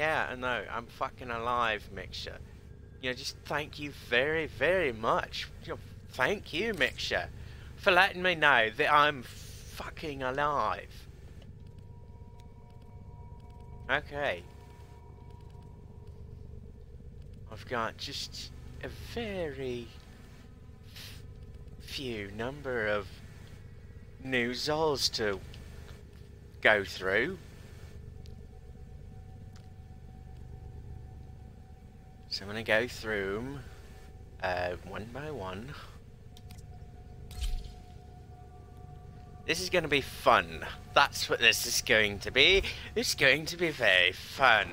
Yeah, I know, I'm fucking alive, Mixture. You know, just thank you very, very much. You know, thank you, Mixture, for letting me know that I'm fucking alive. Okay. I've got just a very few number of new Zols to go through. So I'm going to go through them one by one. This is going to be fun. That's what this is going to be. It's going to be very fun.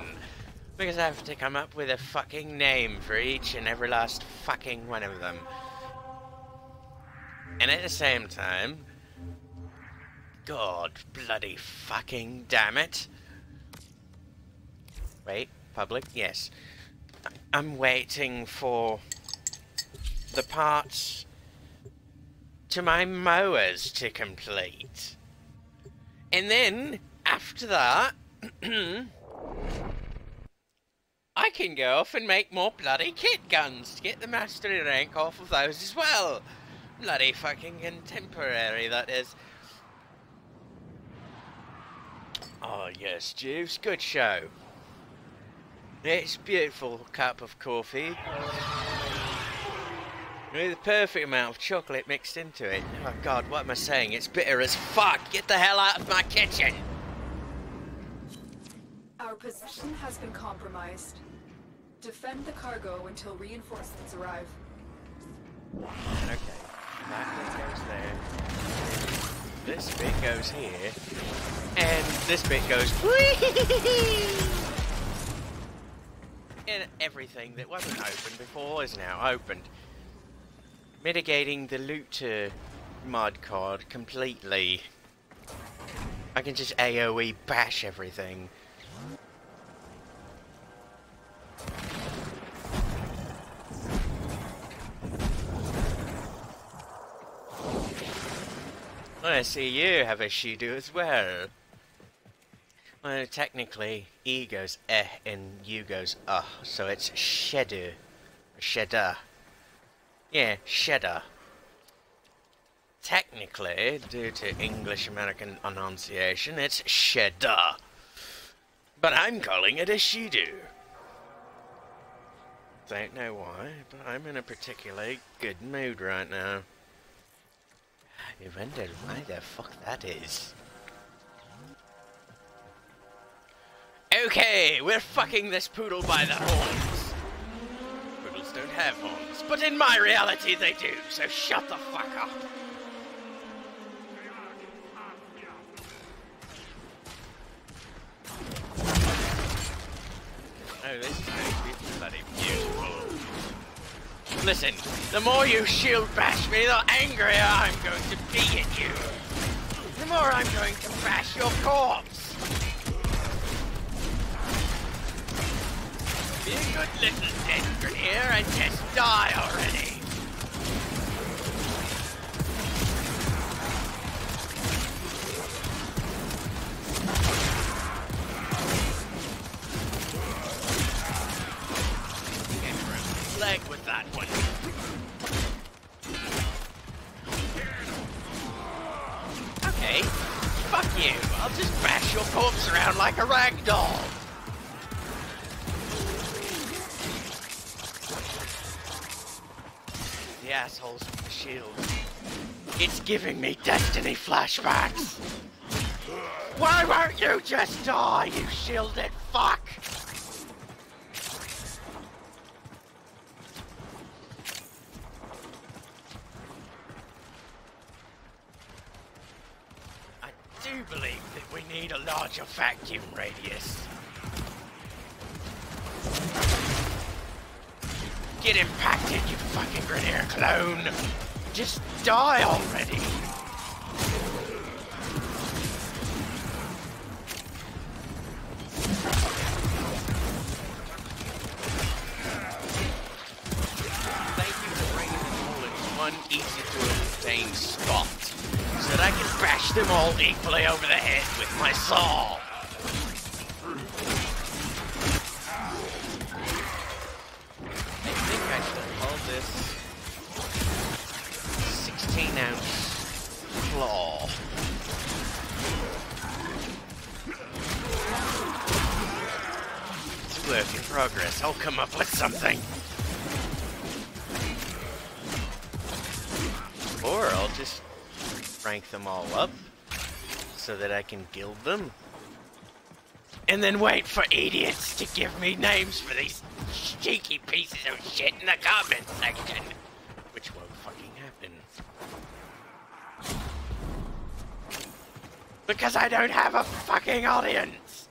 Because I have to come up with a fucking name for each and every last fucking one of them. And at the same time, God bloody fucking damn it. Wait, public? Yes. I'm waiting for the parts to my mowers to complete. And then, after that, I can go off and make more bloody kit guns to get the mastery rank off of those as well. Bloody fucking contemporary, that is. Oh yes, Jeeves, good show. It's a beautiful cup of coffee with the perfect amount of chocolate mixed into it. Oh god, what am I saying? It's bitter as fuck. Get the hell out of my kitchen. Our position has been compromised. Defend the cargo until reinforcements arrive. Okay, that bit goes there. This bit goes here. And this bit goes and everything that wasn't opened before is now opened. Mitigating the looter mod card completely. I can just AoE bash everything. I see you have a Shedu as well. Well, technically, E goes eh and U goes uh, so it's Shedu. Shedda. Yeah, Shedda. Technically, due to English-American enunciation, it's Shedda. But I'm calling it a Shedu. Don't know why, but I'm in a particularly good mood right now. You wonder why the fuck that is. Okay, we're fucking this poodle by the horns. Poodles don't have horns, but in my reality they do, so shut the fuck up. Oh, this is bloody beautiful. Listen, the more you shield bash me, the angrier I'm going to be at you. The more I'm going to bash your corpse. Be a good little dead Grineer and just die already. Leg with that one. Okay, fuck you. I'll just bash your corpse around like a ragdoll. The assholes with the shields. It's giving me Destiny flashbacks. Why won't you just die, you shielded fuck? Believe that we need a larger vacuum radius. Get impacted, you fucking Grineer clone! Just die already! Thank you for bringing them all in one easy-to-obtain spot, so that I can bash them all equally over the head with my saw. this 16-ounce claw. It's work in progress. I'll come up with something. Or I'll just rank them all up so that I can guild them. And then wait for idiots to give me names for these cheeky pieces of shit in the comments section. Which won't fucking happen. Because I don't have a fucking audience!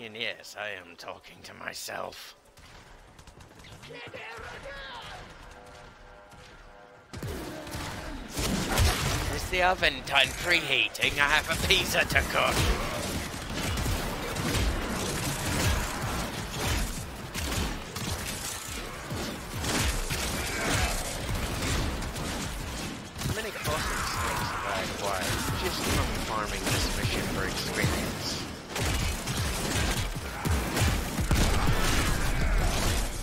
And yes, I am talking to myself. Is the oven done preheating? I have a pizza to cook. How many cosmic snakes have I acquired just from farming this mission for experience?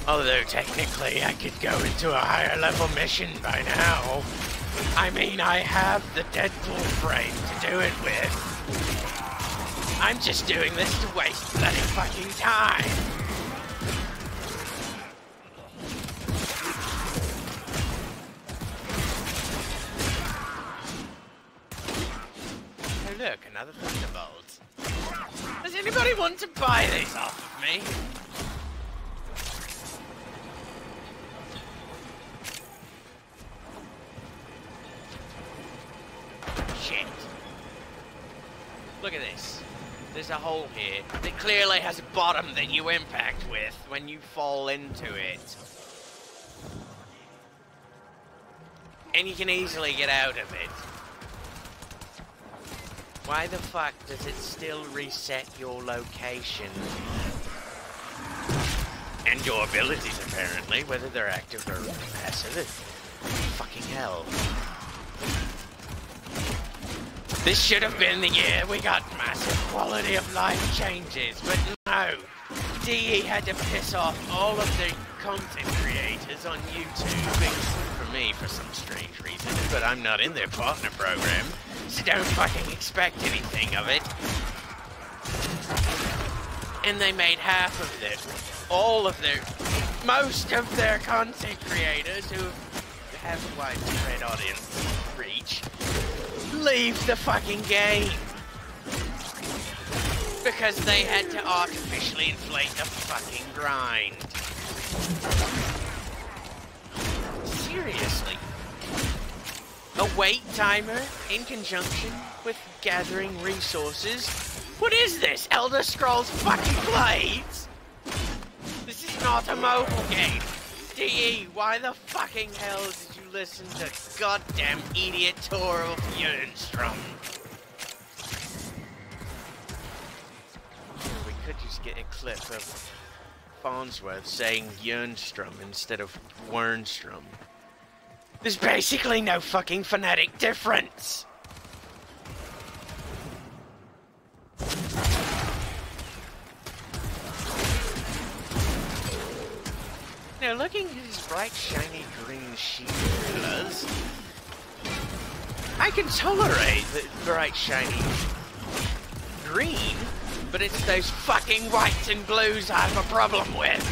Although technically I could go into a higher level mission by now. I mean, I have the Deadpool frame to do it with. I'm just doing this to waste bloody fucking time. Oh look, another Thunderbolt. Does anybody want to buy these off of me? Shit. Look at this. There's a hole here that clearly has a bottom that you impact with when you fall into it. And you can easily get out of it. Why the fuck does it still reset your location? And your abilities apparently, whether they're active or passive. Fucking hell. This should have been the year we got massive quality of life changes, but no. DE had to piss off all of the content creators on YouTube, except for me for some strange reason, but I'm not in their partner program, so don't fucking expect anything of it. And they made half of their, most of their content creators who have a widespread audience reach, leave the fucking game because they had to artificially inflate the fucking grind. Seriously, a wait timer in conjunction with gathering resources? What is this? Elder Scrolls fucking Blades? This is not a mobile game. DE, why the fucking hell did you listen to goddamn idiot tour of Jernstrom? We could just get a clip of Farnsworth saying Jernstrom instead of Wernstrom. There's basically no fucking phonetic difference! Now, looking at these bright, shiny, green shield pillars, I can tolerate the bright, shiny green, but it's those fucking whites and blues I have a problem with.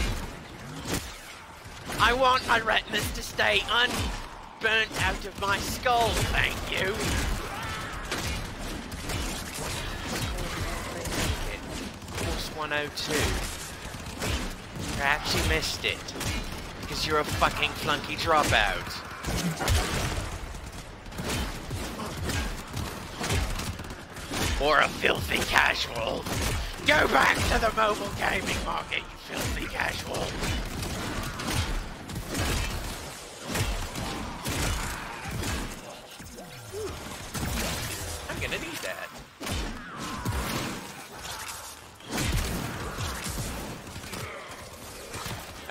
I want my retinas to stay unburnt out of my skull, thank you. Force 102. Perhaps you missed it, because you're a fucking flunky dropout. Or a filthy casual. Go back to the mobile gaming market, you filthy casual. I'm gonna need that.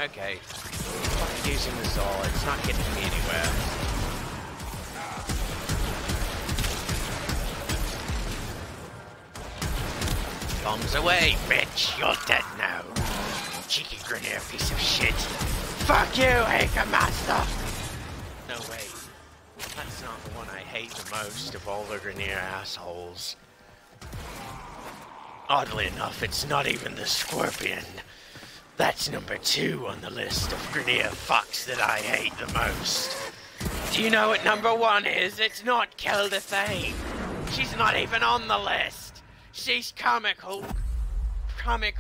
Okay, I'm using the saw, it's not getting me anywhere. Bombs away, bitch! You're dead now! cheeky Grineer piece of shit. Fuck you, Anchor Master! No way. That's not the one I hate the most of all the Grineer assholes. Oddly enough, it's not even the Scorpion. That's number 2 on the list of Grineer fucks that I hate the most. Do you know what number 1 is? It's not Kelda Thane. She's not even on the list. She's comic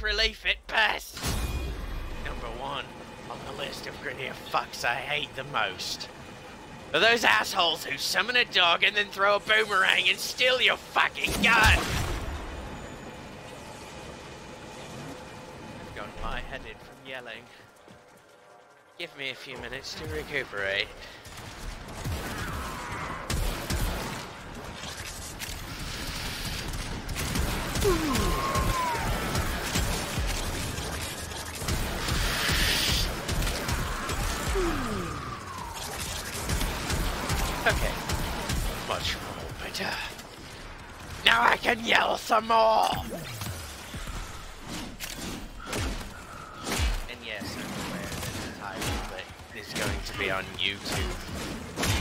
relief at best. Number 1 on the list of Grineer fucks I hate the most are those assholes who summon a dog and then throw a boomerang and steal your fucking gun. I've gone high-headed from yelling. Give me a few minutes to recuperate. Okay, much more better. Now I can yell some more! And yes, I'm aware that the title that is going to be on YouTube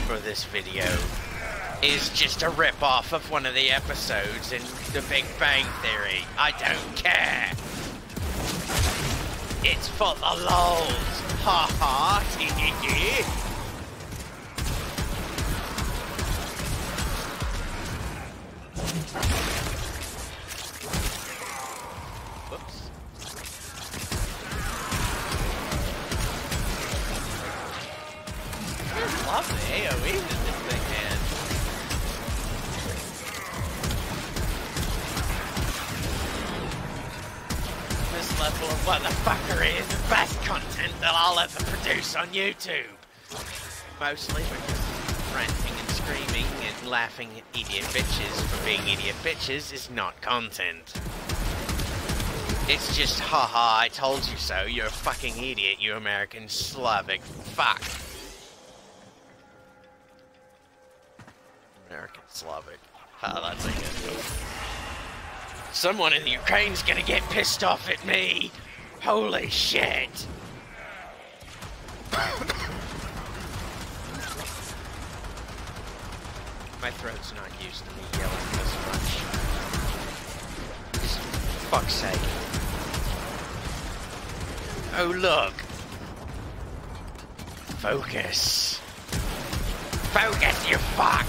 for this video is just a rip-off of one of the episodes in The Big Bang Theory. I don't care! It's for the lols! Ha ha! Hee hee hee! Whoops. There's lots of AoEs in this thing, man. This level of motherfuckery is the best content that I'll ever produce on YouTube. Mostly because ranting and screaming and laughing at idiot bitches for being idiot bitches is not content. It's just, haha, I told you so, you're a fucking idiot, you American Slavic fuck. American Slavic. Ah, that's a good one. Someone in the Ukraine's gonna get pissed off at me! Holy shit! My throat's not used to me yelling this much. Just for fuck's sake. Oh look! Focus! Focus, you fuck!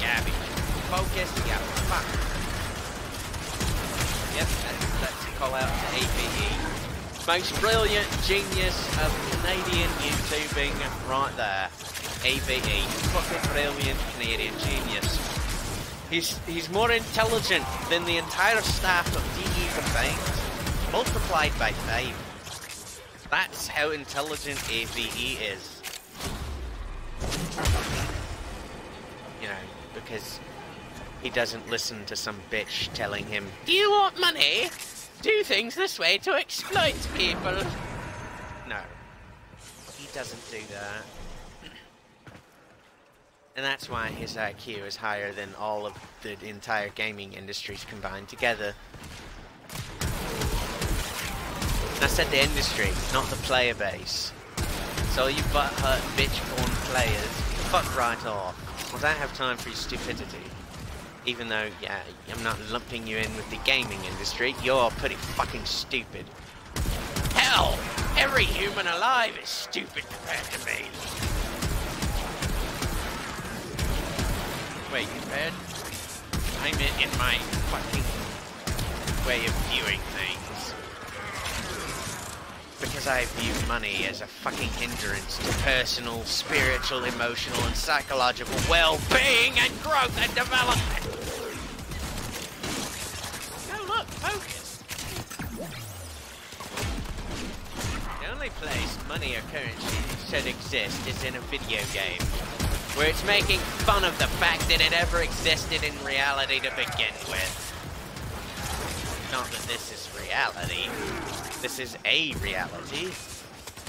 Gabby, focus, yeah, fuck. Yep, that's a call out to AVE. Most brilliant genius of Canadian YouTubing right there. AVE. Fucking brilliant Canadian genius. He's more intelligent than the entire staff of DE combined, multiplied by 5. That's how intelligent AVE is. You know, because he doesn't listen to some bitch telling him, "Do you want money? Do things this way to exploit people." No, he doesn't do that. And that's why his IQ is higher than all of the entire gaming industries combined together. And I said the industry, not the player base. So you butthurt bitch-born players, fuck right off. I don't have time for your stupidity. Even though, yeah, I'm not lumping you in with the gaming industry, you're pretty fucking stupid. Hell, every human alive is stupid compared to me. Wait, compared? I meant in my fucking way of viewing things. Because I view money as a fucking hindrance to personal, spiritual, emotional, and psychological well-being and growth and development. Focus. The only place money or currency should exist is in a video game, where it's making fun of the fact that it ever existed in reality to begin with. Not that this is reality. This is a reality.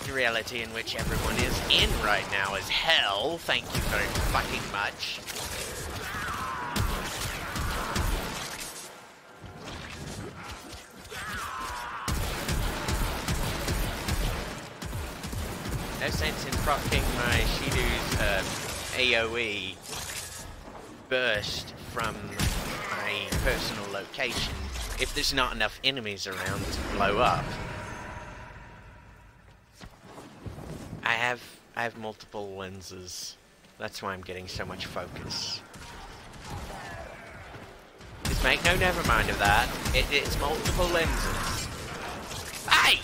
The reality in which everyone is in right now is hell. Thank you very fucking much. no sense in propping my Shedu's AoE burst from my personal location if there's not enough enemies around to blow up. I have multiple lenses. That's why I'm getting so much focus. Just make no never mind of that. It's multiple lenses. Hey!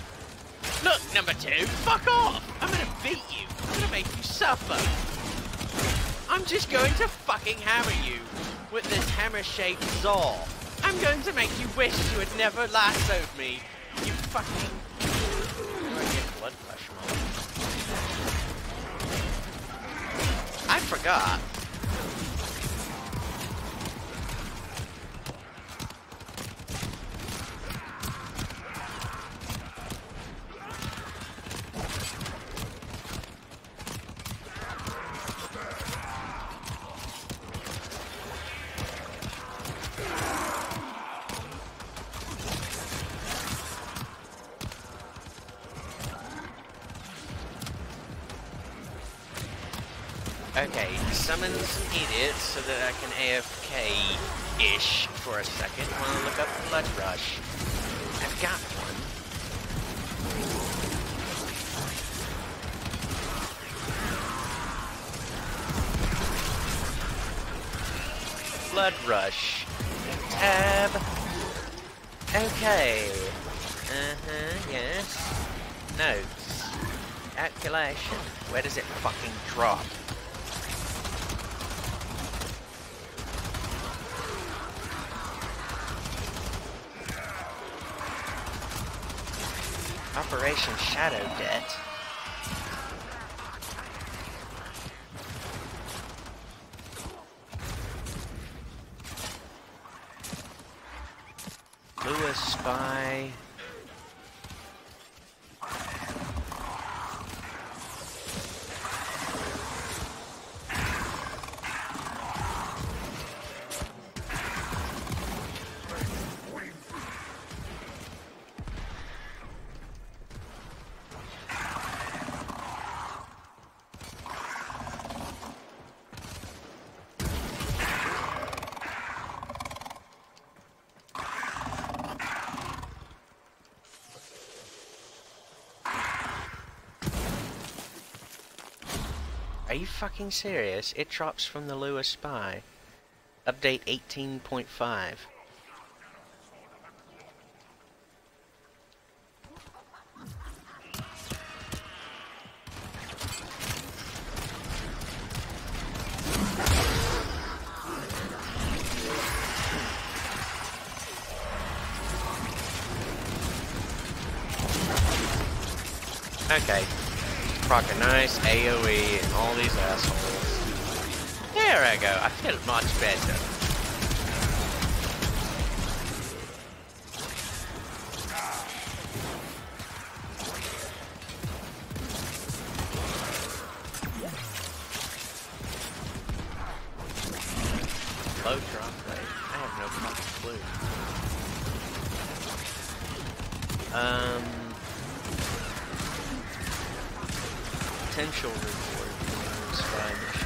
Look, number 2, fuck off! I'm gonna beat you. I'm gonna make you suffer. I'm just going to fucking hammer you with this hammer-shaped saw. I'm going to make you wish you had never lassoed me. You fucking... Blood Rush mode. I forgot. Okay, summon some idiots so that I can AFK-ish for a second while I look up Blood Rush. I've got one. Blood Rush. Tab. Okay. Yes. Notes. Calculation. Where does it fucking drop? Operation Shadow Debt. Lua Spy. Are you fucking serious? It drops from the Lua Spy. Update 18.5. Okay. Proc a nice AoE and all these assholes. There I go, I feel much better. Low drop rate, I have no fucking clue. Potential reward for those 5 missions.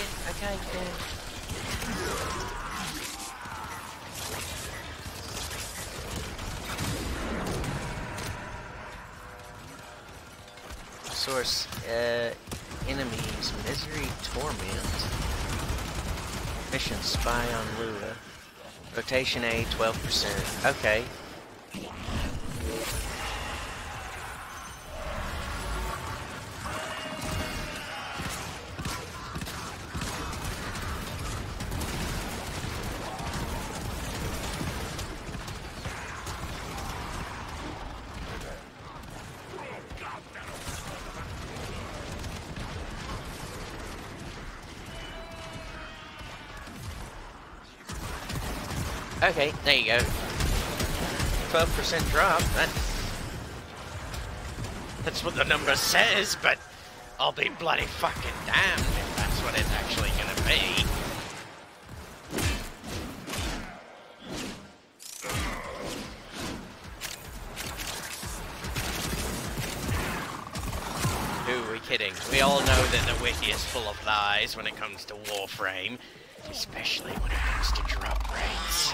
Okay. Source, enemies, misery, torment. Mission spy on Lua. Rotation A, 12%. Okay. Okay, there you go. 12% drop. That's what the number says, but I'll be bloody fucking damned if that's what it's actually gonna be. Who are we kidding? We all know that the wiki is full of lies when it comes to Warframe, especially when it comes to drop rates.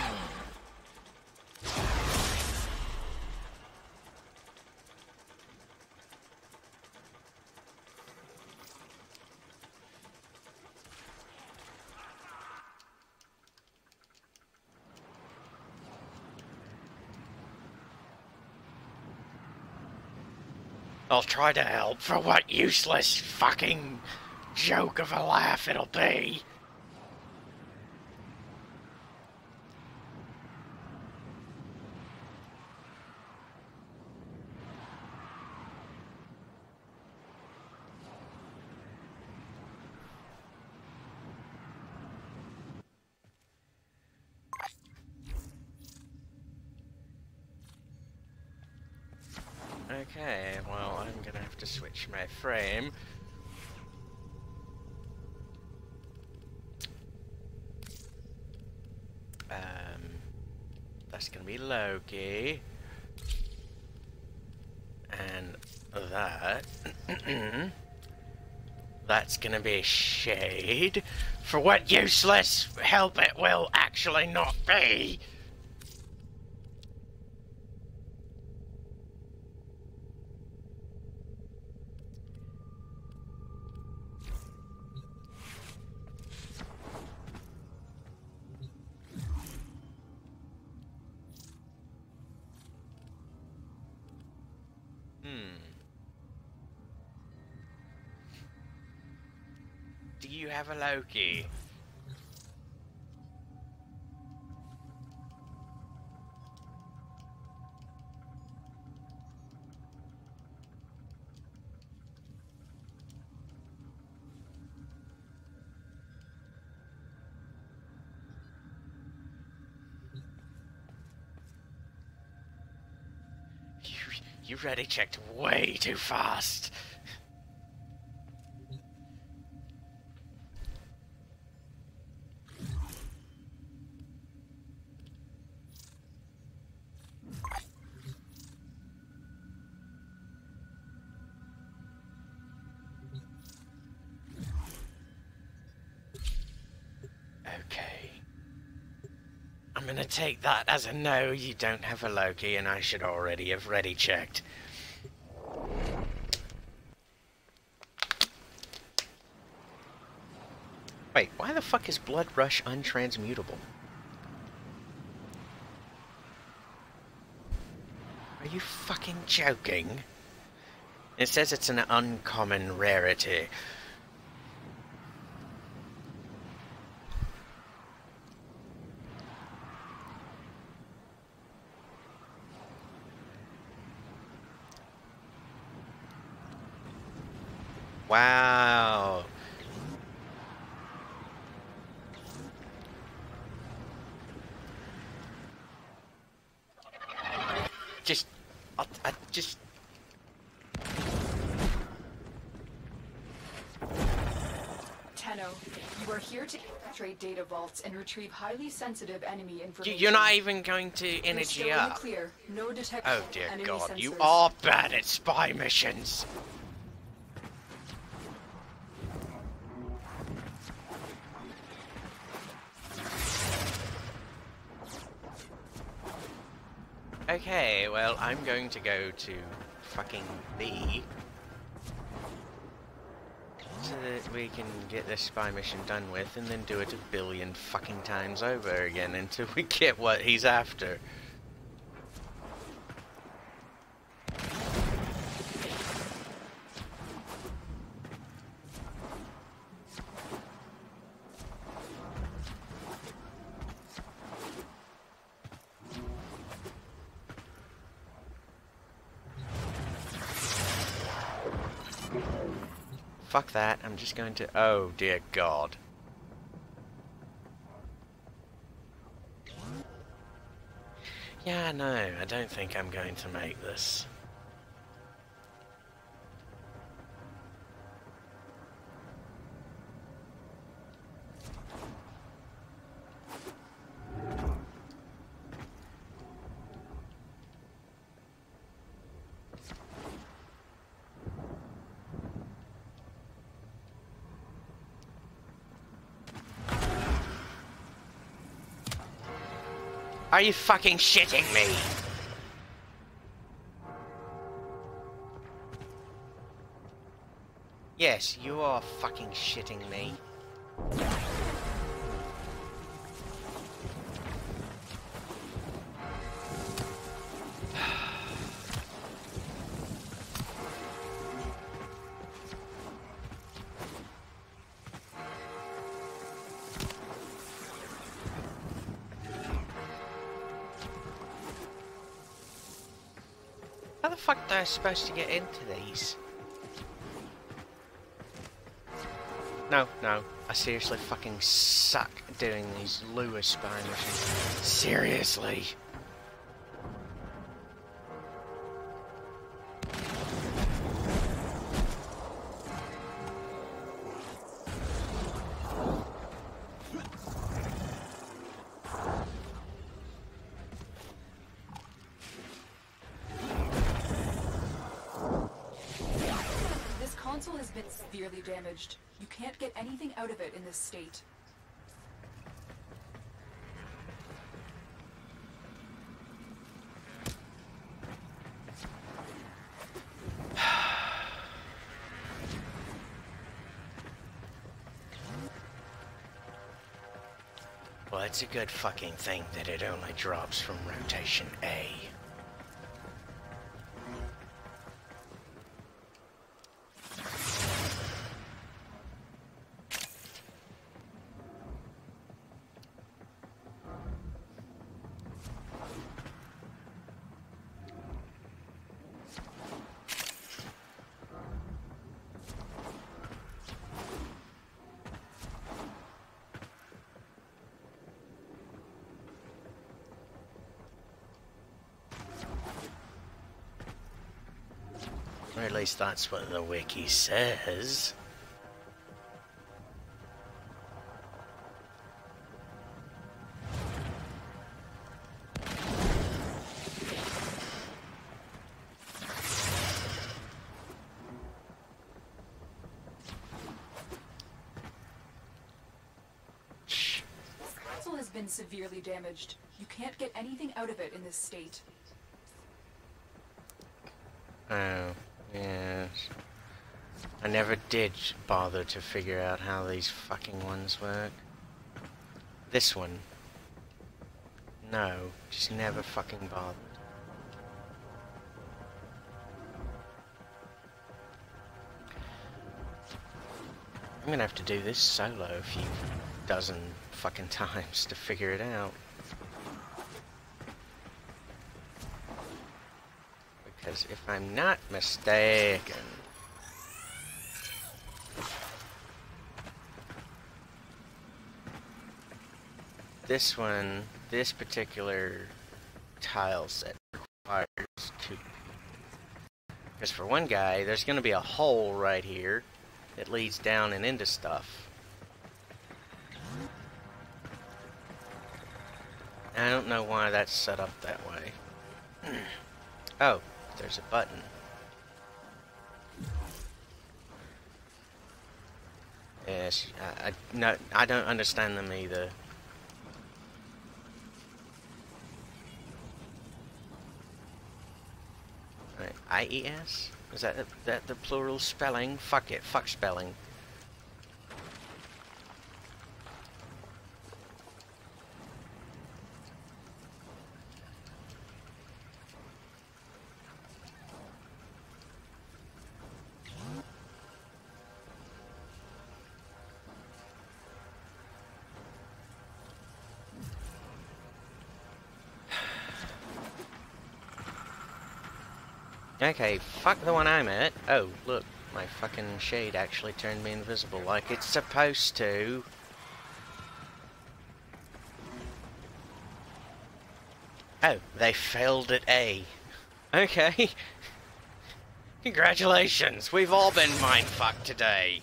I'll try to help for what useless fucking joke of a laugh it'll be. Okay, well, I'm gonna have to switch my frame. That's gonna be Loki. And that... that's gonna be Shade. For what useless help it will actually not be! Do you have a Loki? You already checked way too fast. I'm gonna take that as a no, you don't have a Loki, and I should already have ready checked. Wait, why the fuck is Blood Rush untransmutable? Are you fucking joking? It says it's an uncommon rarity. Wow. Just, I just... Tenno, you are here to infiltrate data vaults and retrieve highly sensitive enemy information. You're not even going to energy up. Clear. No detection. Oh dear god, sensors. You are bad at spy missions. Okay, well, I'm going to go to fucking B so that we can get this spy mission done with and then do it a billion fucking times over again until we get what he's after. Fuck that, I'm just going to... Oh, dear God. Yeah, no, I don't think I'm going to make this. Are you fucking shitting me? Yes, you are fucking shitting me. Supposed to get into these? No, no. I seriously fucking suck at doing these Lua spine missions. Seriously. Damaged. You can't get anything out of it in this state. Well, it's a good fucking thing that it only drops from rotation A. That's what the wiki says. This console has been severely damaged. You can't get anything out of it in this state. Oh. Yes. I never did bother to figure out how these fucking ones work. This one. No, just never fucking bothered. I'm gonna have to do this solo a few dozen fucking times to figure it out. If I'm not mistaken. This one, this particular tile set requires two people. Because for one guy, there's going to be a hole right here that leads down and into stuff. I don't know why that's set up that way. Oh. There's a button. Yes, no, I don't understand them either. Right, I-E-S? Is that the plural spelling? Fuck it, fuck spelling. Okay, fuck the one I'm at. Oh, look, my fucking shade actually turned me invisible like it's supposed to. Oh, they failed at A. Okay. Congratulations, we've all been mindfucked today.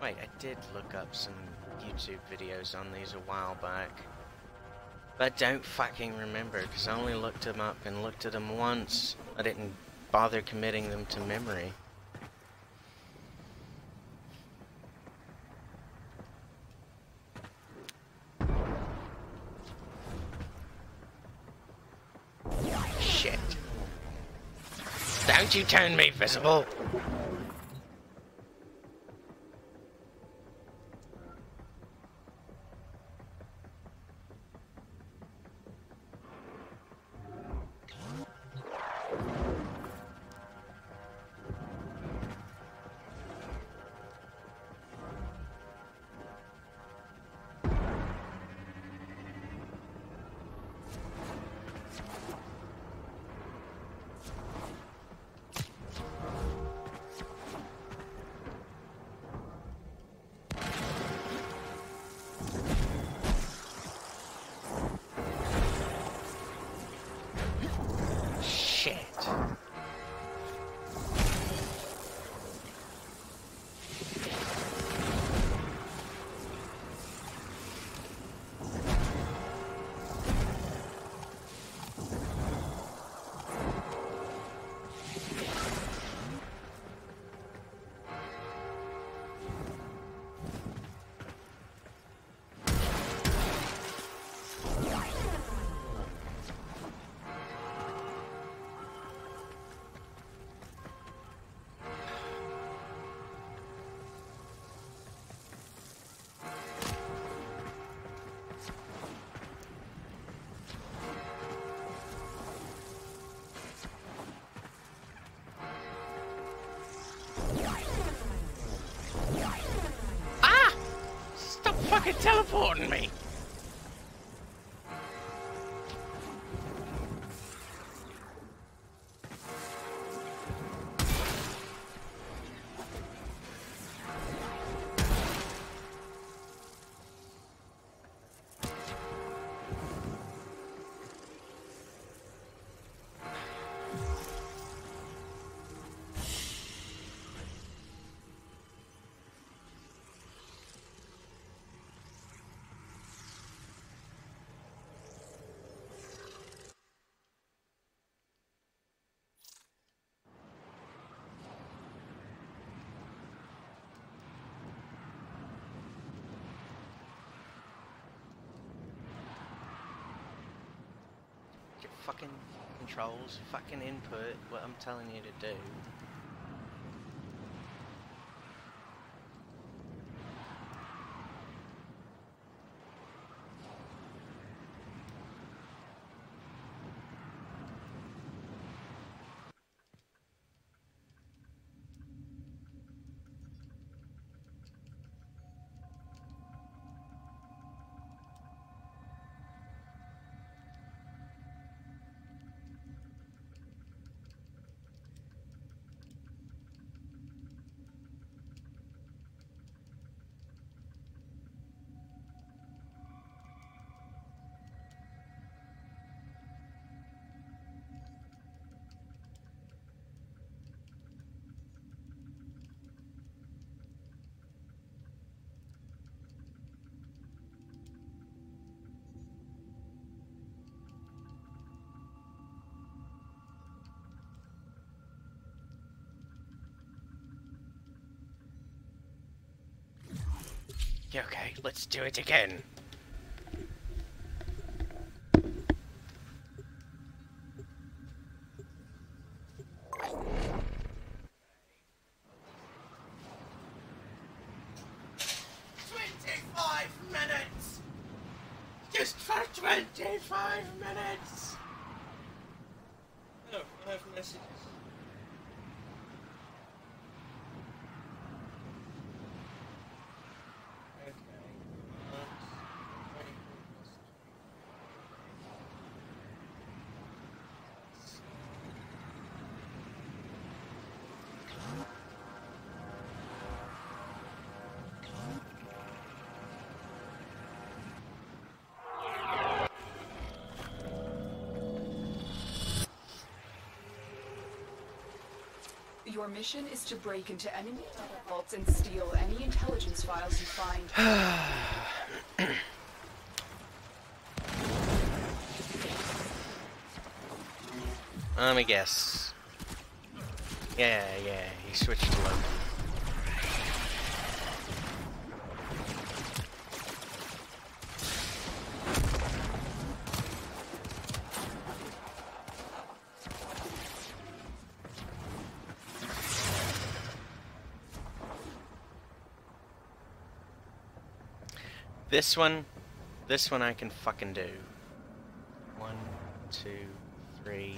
Wait, I did look up some YouTube videos on these a while back. But I don't fucking remember, because I only looked them up and looked at them once. I didn't bother committing them to memory. Shit. Don't you turn me visible! Teleporting me. Fucking controls, fucking input, what I'm telling you to do. Okay, let's do it again. Your mission is to break into enemy vaults and steal any intelligence files you find. Let me guess. Yeah, he switched to Loki. This one I can fucking do. 1, 2, 3.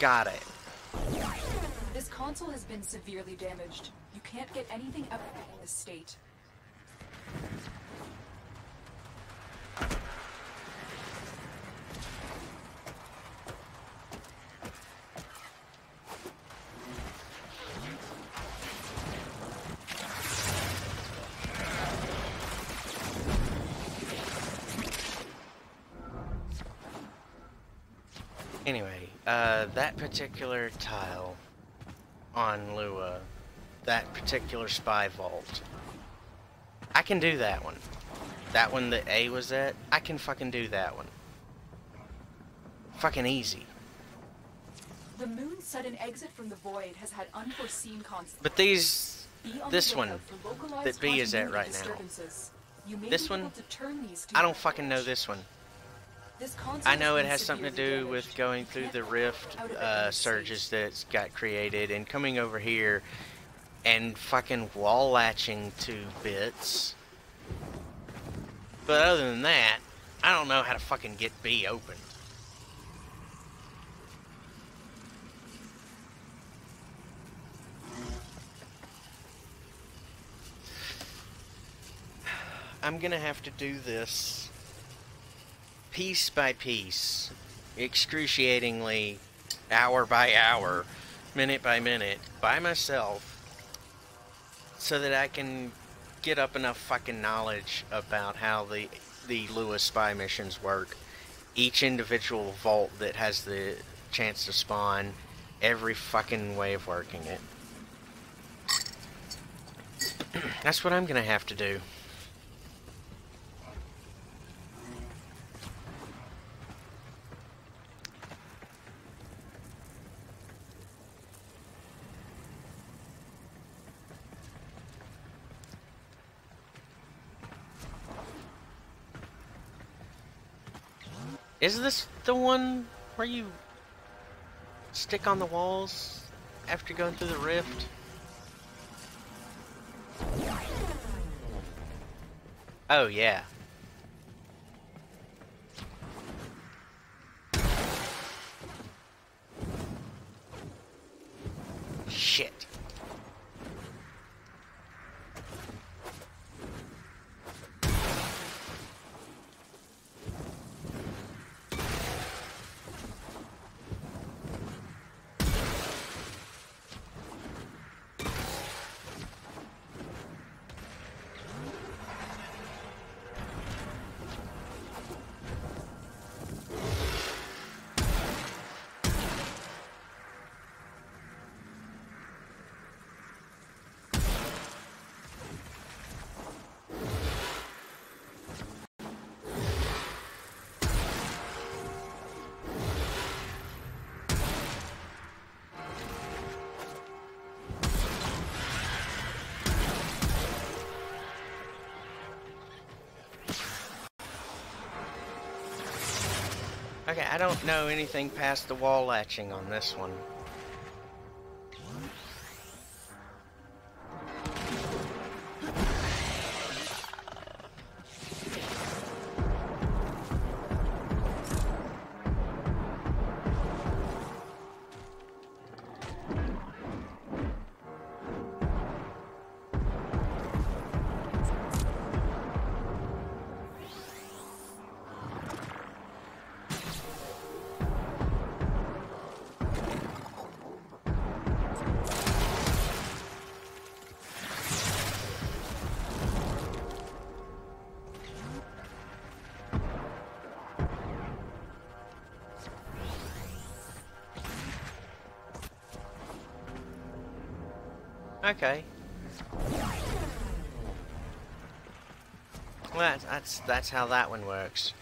Got it. This console has been severely damaged. You can't get anything out of this state. Anyway, that particular tile on Lua, that particular spy vault, I can do that one. That one that A was at, I can fucking do that one. Fucking easy. The moon's sudden exit from the void has had unforeseen consequences. But this one that B is at right now, this one, I don't fucking know this one. I know it has something to do with going through the rift surges that's got created and coming over here and fucking wall latching to bits. But other than that, I don't know how to fucking get B open. I'm gonna have to do this piece by piece, excruciatingly, hour by hour, minute by minute, by myself, so that I can get up enough fucking knowledge about how the Lua spy missions work, each individual vault that has the chance to spawn, every fucking way of working it. That's what I'm gonna have to do. Is this the one where you stick on the walls after going through the rift? Oh, yeah. Shit. Okay, I don't know anything past the wall latching on this one. Okay. Well, that's how that one works.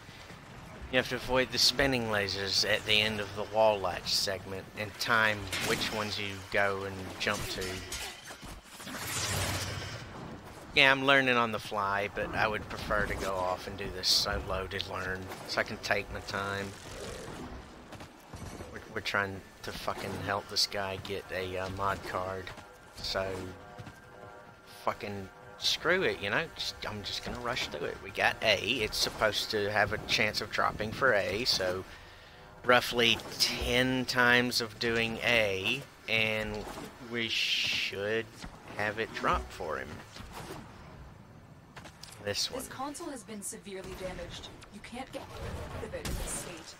You have to avoid the spinning lasers at the end of the wall latch segment and time which ones you go and jump to. Yeah, I'm learning on the fly, but I would prefer to go off and do this solo to learn, so I can take my time. We're trying to fucking help this guy get a mod card. So, fucking screw it, you know, I'm just gonna rush through it. We got A, it's supposed to have a chance of dropping for A, so roughly 10 times of doing A, and we should have it drop for him. This one. This console has been severely damaged. You can't get rid of it in this state.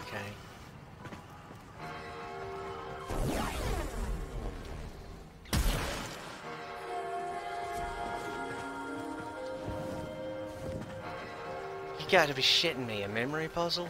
Okay. You gotta be shitting me, a memory puzzle?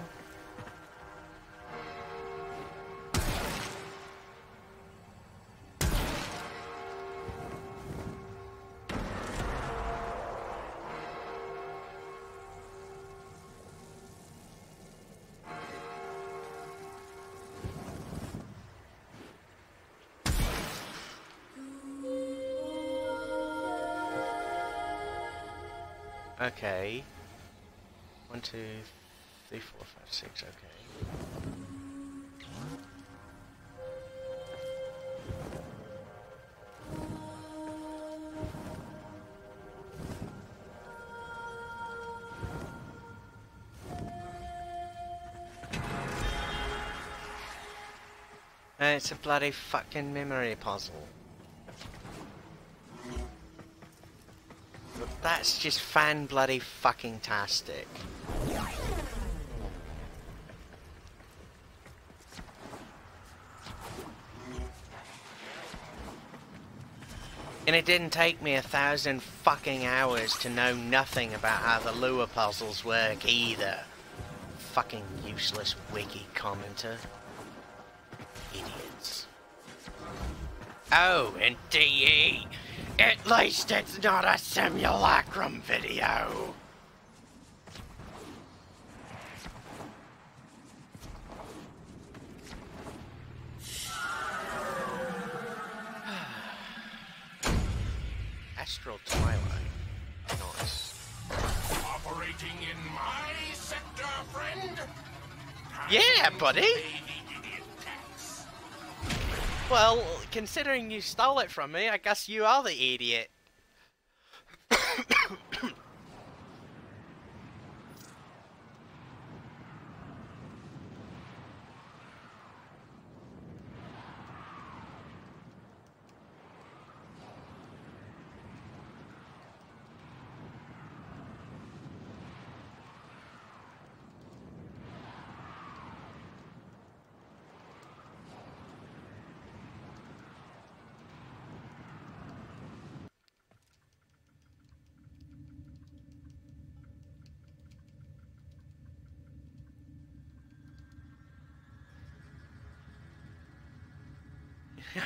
Okay. 1, 2, 3, 4, 5, 6, okay. It's a bloody fucking memory puzzle. That's just fan bloody fucking tastic. And it didn't take me 1,000 fucking hours to know nothing about how the Lua puzzles work either. Fucking useless wiki commenter. Idiots. Oh, and DE! At least it's not a simulacrum video! Astral Twilight. Nice. Operating in my sector, friend? Yeah, buddy! Well, considering you stole it from me, I guess you are the idiot.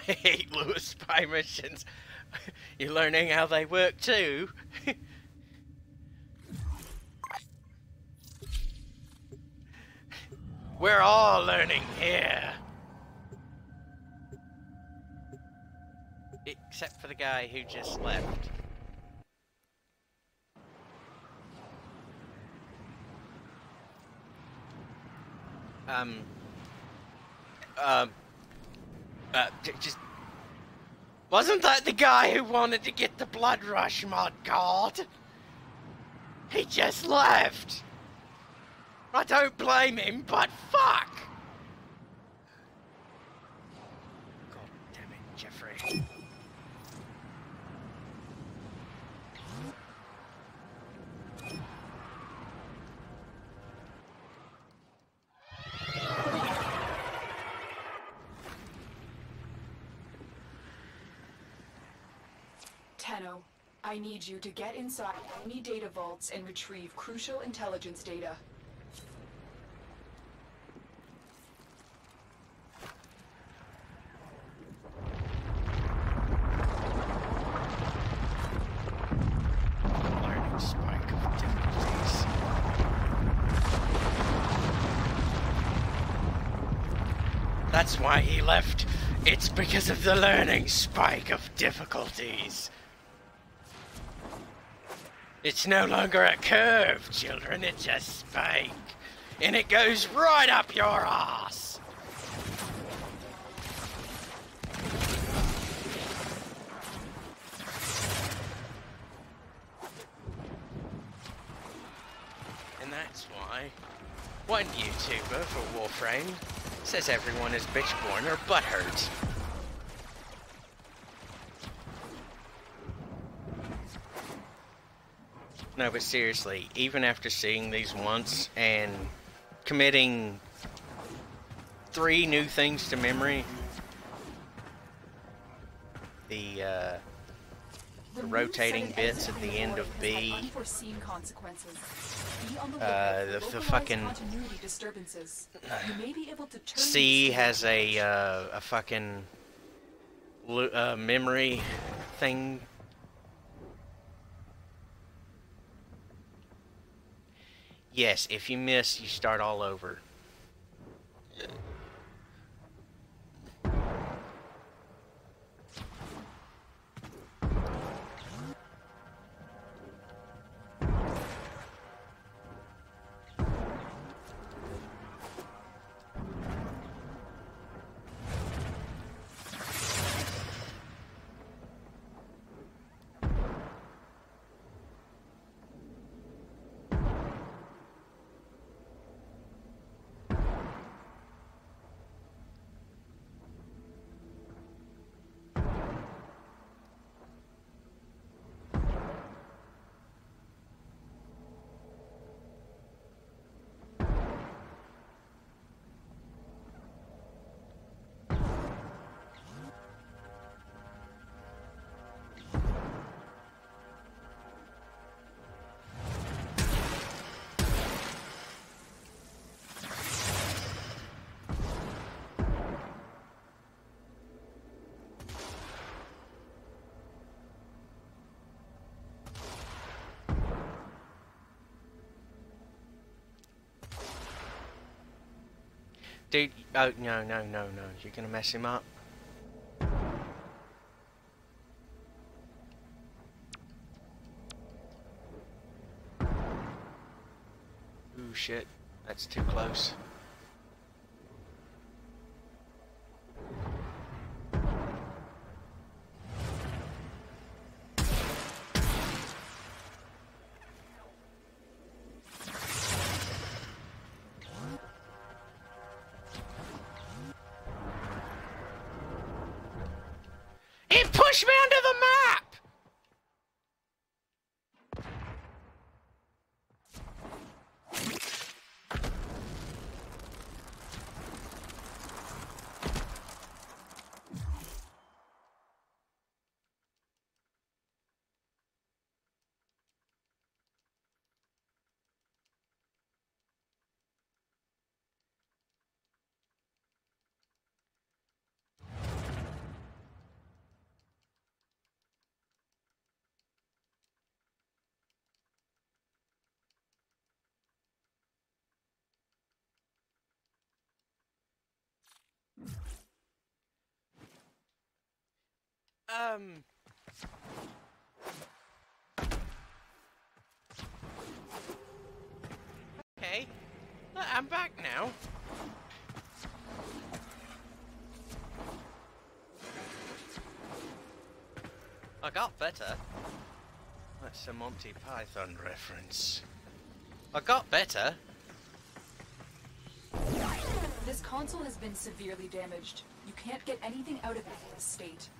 I hate Lua's spy missions. You're learning how they work too. We're all learning here. Except for the guy who just left. Just... Wasn't that the guy who wanted to get the Blood Rush mod card? He just left! I don't blame him, but fuck! God damn it, Jeffrey. I need you to get inside any data vaults and retrieve crucial intelligence data. That's why he left. It's because of the learning spike of difficulties. It's no longer a curve, children, it's a spike. And it goes right up your ass. And that's why one YouTuber for Warframe says everyone is bitchborn or butthurt. No, but seriously, even after seeing these once and committing 3 new things to memory, the rotating bits at the end of B, the fucking C has a fucking memory thing. Yes, if you miss, you start all over. Dude, oh, no, you're gonna mess him up. shit, that's too close. Push me under the map! Okay. I'm back now. I got better. That's a Monty Python reference. I got better. This console has been severely damaged. You can't get anything out of it in this state.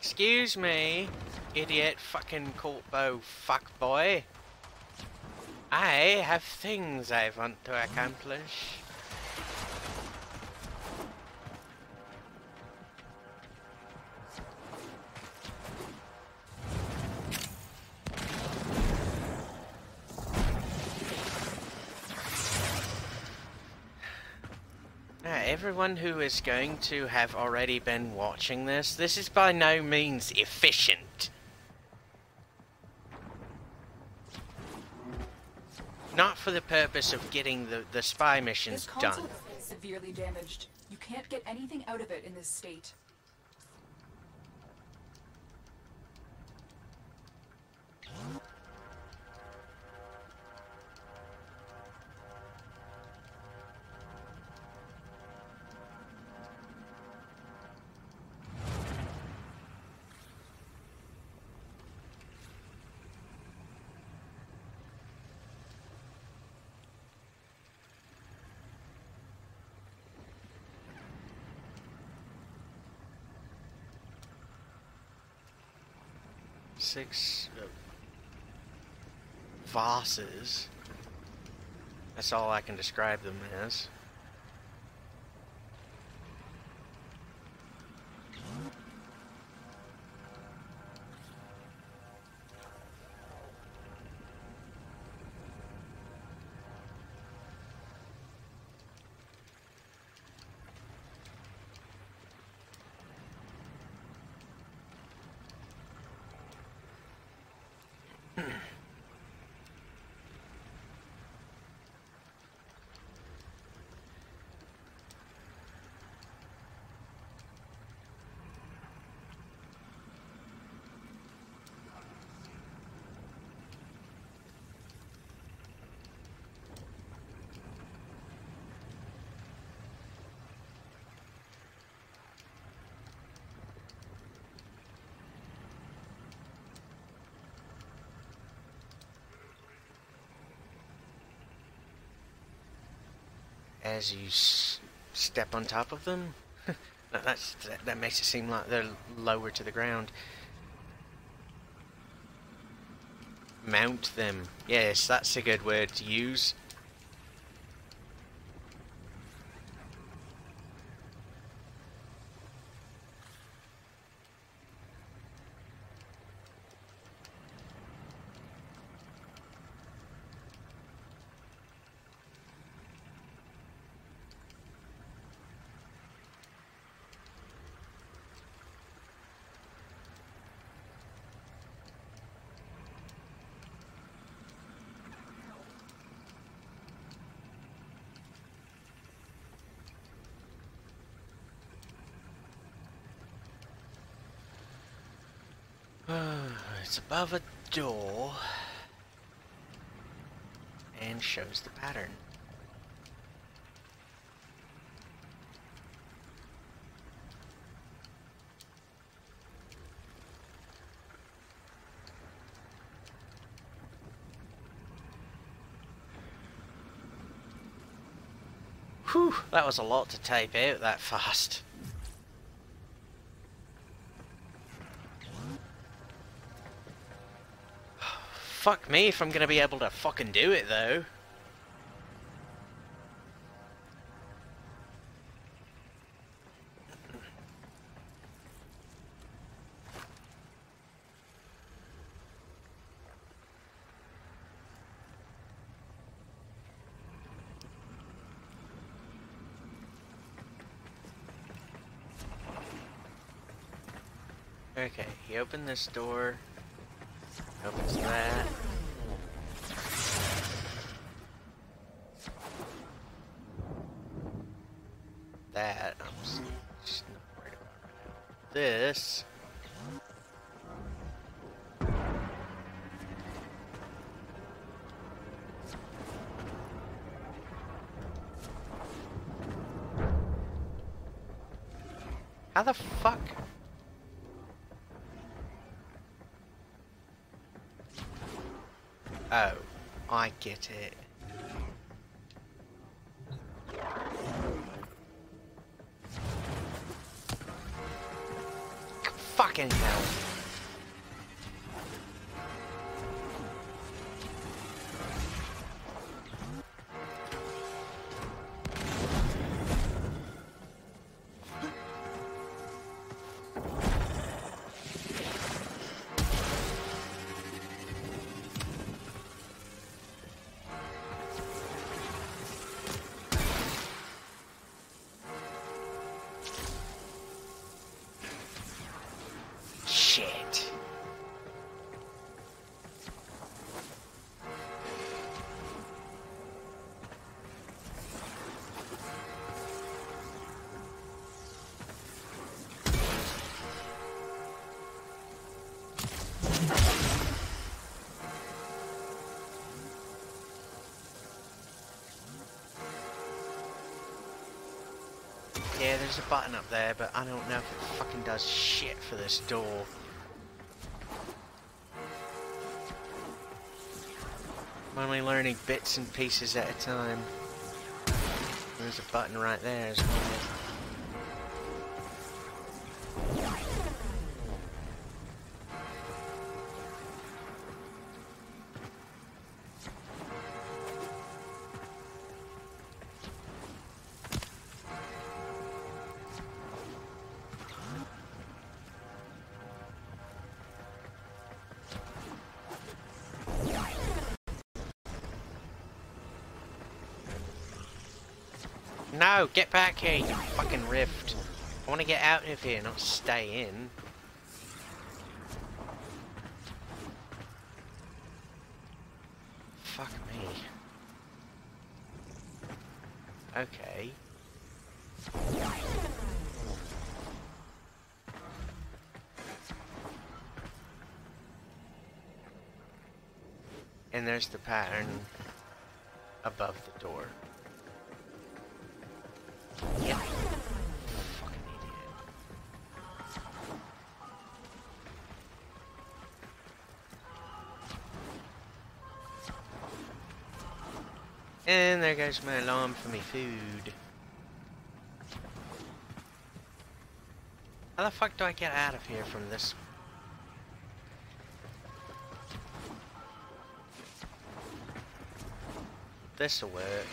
Excuse me, idiot fucking corpo fuckboy. I have things I want to accomplish. Everyone who is going to have already been watching this, this is by no means efficient. Not for the purpose of getting the spy missions done. This console is severely damaged. You can't get anything out of it in this state. Six vases. That's all I can describe them as. As you step on top of them, that makes it seem like they're lower to the ground. Mount them. Yes, that's a good word to use. it's above a door and shows the pattern. Whew, that was a lot to tape out that fast. Fuck me if I'm gonna be able to fucking do it though. Okay, he opened this door, opens that. That, I'm just not worried about right now. This. How the fuck? Oh, I get it. Fucking hell. Yeah, there's a button up there, but I don't know if it fucking does shit for this door. I'm only learning bits and pieces at a time. There's a button right there as well. No, get back here, you fucking rift. I want to get out of here, not stay in. Fuck me. Okay. And there's the pattern above the door. And there goes my alarm for me food. How the fuck do I get out of here from this? This'll work.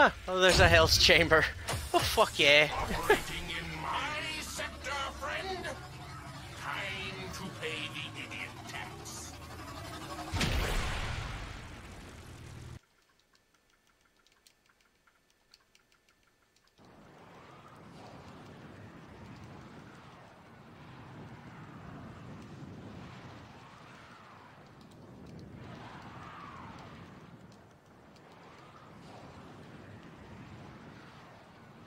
Ah, oh, there's a Hell's Chamber. Oh, fuck yeah. Operating in my sector, friend. Time to pay the idiot tax.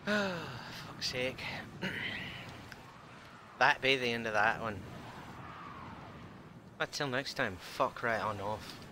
Fuck's sake. That'd be the end of that one. But till next time, fuck right on off.